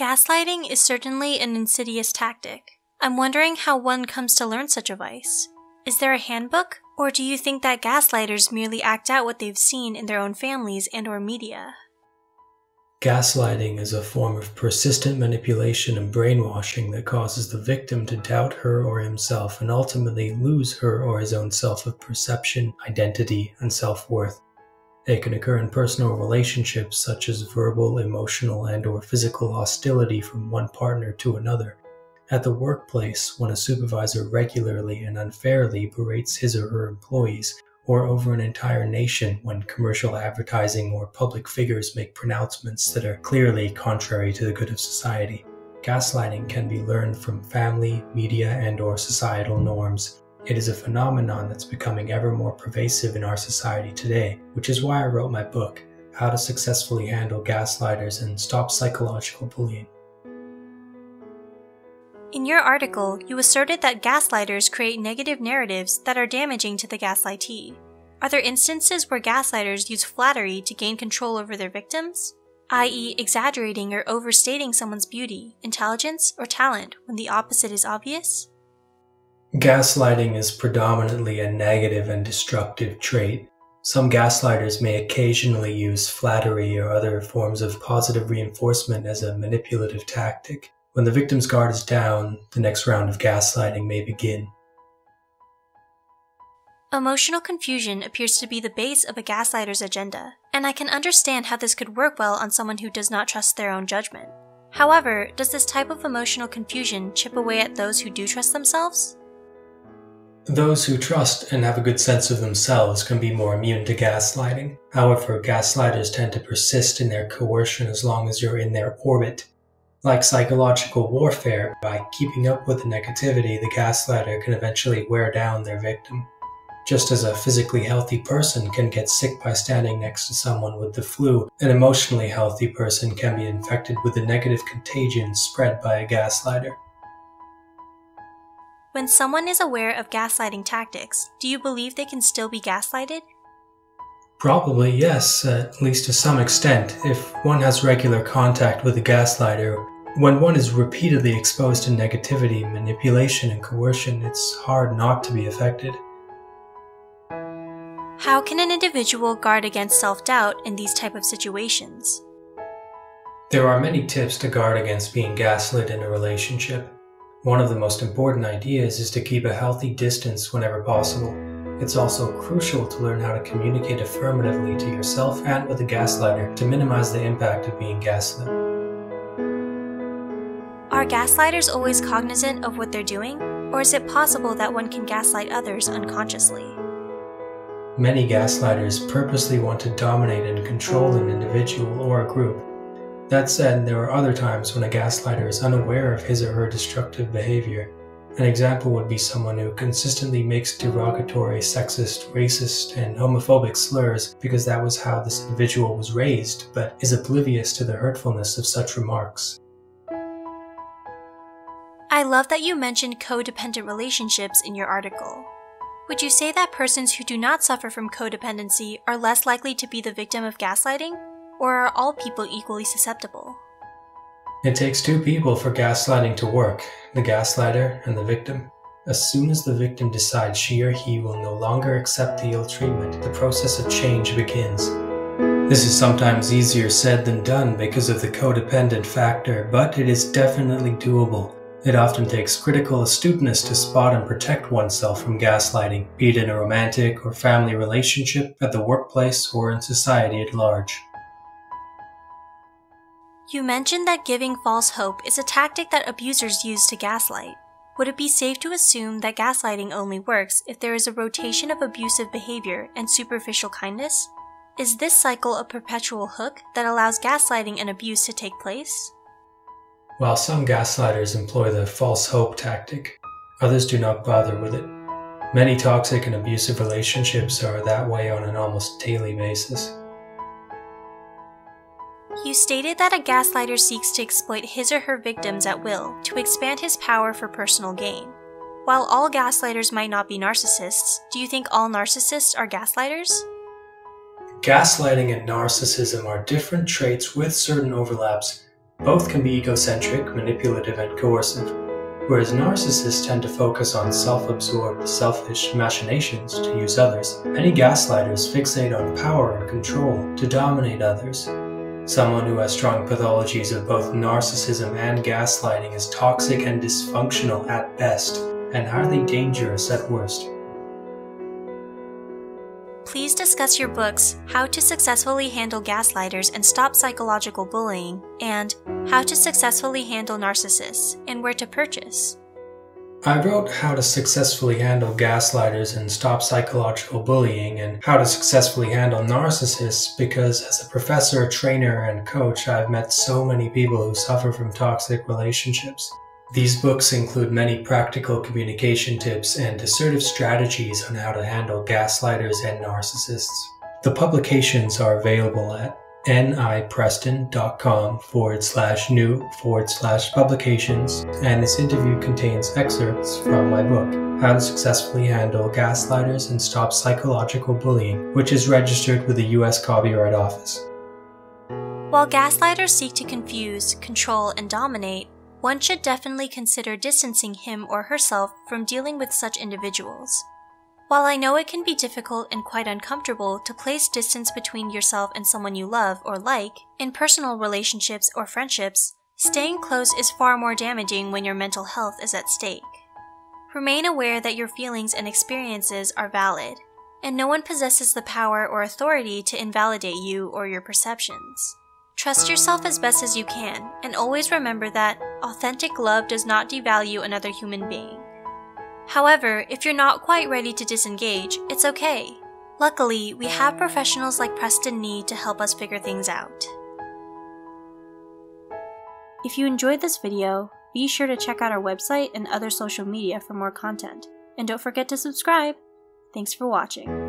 Gaslighting is certainly an insidious tactic. I'm wondering how one comes to learn such a vice. Is there a handbook? Or do you think that gaslighters merely act out what they've seen in their own families and/or media? Gaslighting is a form of persistent manipulation and brainwashing that causes the victim to doubt her or himself and ultimately lose her or his own self of perception, identity, and self-worth. They can occur in personal relationships such as verbal, emotional, and/or physical hostility from one partner to another. At the workplace, when a supervisor regularly and unfairly berates his or her employees, or over an entire nation when commercial advertising or public figures make pronouncements that are clearly contrary to the good of society. Gaslighting can be learned from family, media, and/or societal norms. It is a phenomenon that's becoming ever more pervasive in our society today, which is why I wrote my book, How to Successfully Handle Gaslighters and Stop Psychological Bullying. In your article, you asserted that gaslighters create negative narratives that are damaging to the gaslightee. Are there instances where gaslighters use flattery to gain control over their victims, i.e. exaggerating or overstating someone's beauty, intelligence, or talent when the opposite is obvious? Gaslighting is predominantly a negative and destructive trait. Some gaslighters may occasionally use flattery or other forms of positive reinforcement as a manipulative tactic. When the victim's guard is down, the next round of gaslighting may begin. Emotional confusion appears to be the base of a gaslighter's agenda, and I can understand how this could work well on someone who does not trust their own judgment. However, does this type of emotional confusion chip away at those who do trust themselves? Those who trust and have a good sense of themselves can be more immune to gaslighting. However, gaslighters tend to persist in their coercion as long as you're in their orbit. Like psychological warfare, by keeping up with the negativity, the gaslighter can eventually wear down their victim. Just as a physically healthy person can get sick by standing next to someone with the flu, an emotionally healthy person can be infected with the negative contagion spread by a gaslighter. When someone is aware of gaslighting tactics, do you believe they can still be gaslighted? Probably, yes, at least to some extent, if one has regular contact with a gaslighter. When one is repeatedly exposed to negativity, manipulation, and coercion, it's hard not to be affected. How can an individual guard against self-doubt in these type of situations? There are many tips to guard against being gaslit in a relationship. One of the most important ideas is to keep a healthy distance whenever possible. It's also crucial to learn how to communicate affirmatively to yourself and with a gaslighter to minimize the impact of being gaslit. Are gaslighters always cognizant of what they're doing, or is it possible that one can gaslight others unconsciously? Many gaslighters purposely want to dominate and control an individual or a group. That said, there are other times when a gaslighter is unaware of his or her destructive behavior. An example would be someone who consistently makes derogatory, sexist, racist, and homophobic slurs because that was how this individual was raised, but is oblivious to the hurtfulness of such remarks. I love that you mentioned codependent relationships in your article. Would you say that persons who do not suffer from codependency are less likely to be the victim of gaslighting, or are all people equally susceptible? It takes two people for gaslighting to work, the gaslighter and the victim. As soon as the victim decides she or he will no longer accept the ill treatment, the process of change begins. This is sometimes easier said than done because of the codependent factor, but it is definitely doable. It often takes critical astuteness to spot and protect oneself from gaslighting, be it in a romantic or family relationship, at the workplace, or in society at large. You mentioned that giving false hope is a tactic that abusers use to gaslight. Would it be safe to assume that gaslighting only works if there is a rotation of abusive behavior and superficial kindness? Is this cycle a perpetual hook that allows gaslighting and abuse to take place? While some gaslighters employ the false hope tactic, others do not bother with it. Many toxic and abusive relationships are that way on an almost daily basis. You stated that a gaslighter seeks to exploit his or her victims at will to expand his power for personal gain. While all gaslighters might not be narcissists, do you think all narcissists are gaslighters? Gaslighting and narcissism are different traits with certain overlaps. Both can be egocentric, manipulative, and coercive, whereas narcissists tend to focus on self-absorbed, selfish machinations to use others. Many gaslighters fixate on power and control to dominate others. Someone who has strong pathologies of both narcissism and gaslighting is toxic and dysfunctional at best, and highly dangerous at worst. Please discuss your books, How to Successfully Handle Gaslighters and Stop Psychological Bullying, and How to Successfully Handle Narcissists, and where to purchase. I wrote How to Successfully Handle Gaslighters and Stop Psychological Bullying and How to Successfully Handle Narcissists because as a professor, trainer, and coach, I've met so many people who suffer from toxic relationships. These books include many practical communication tips and assertive strategies on how to handle gaslighters and narcissists. The publications are available at nipreston.com/new/publications, and this interview contains excerpts from my book, How to Successfully Handle Gaslighters and Stop Psychological Bullying, which is registered with the U.S. Copyright Office. While gaslighters seek to confuse, control, and dominate, one should definitely consider distancing him or herself from dealing with such individuals. While I know it can be difficult and quite uncomfortable to place distance between yourself and someone you love or like, in personal relationships or friendships, staying close is far more damaging when your mental health is at stake. Remain aware that your feelings and experiences are valid, and no one possesses the power or authority to invalidate you or your perceptions. Trust yourself as best as you can, and always remember that authentic love does not devalue another human being. However, if you're not quite ready to disengage, it's okay. Luckily, we have professionals like Preston Ni to help us figure things out. If you enjoyed this video, be sure to check out our website and other social media for more content. And don't forget to subscribe! Thanks for watching.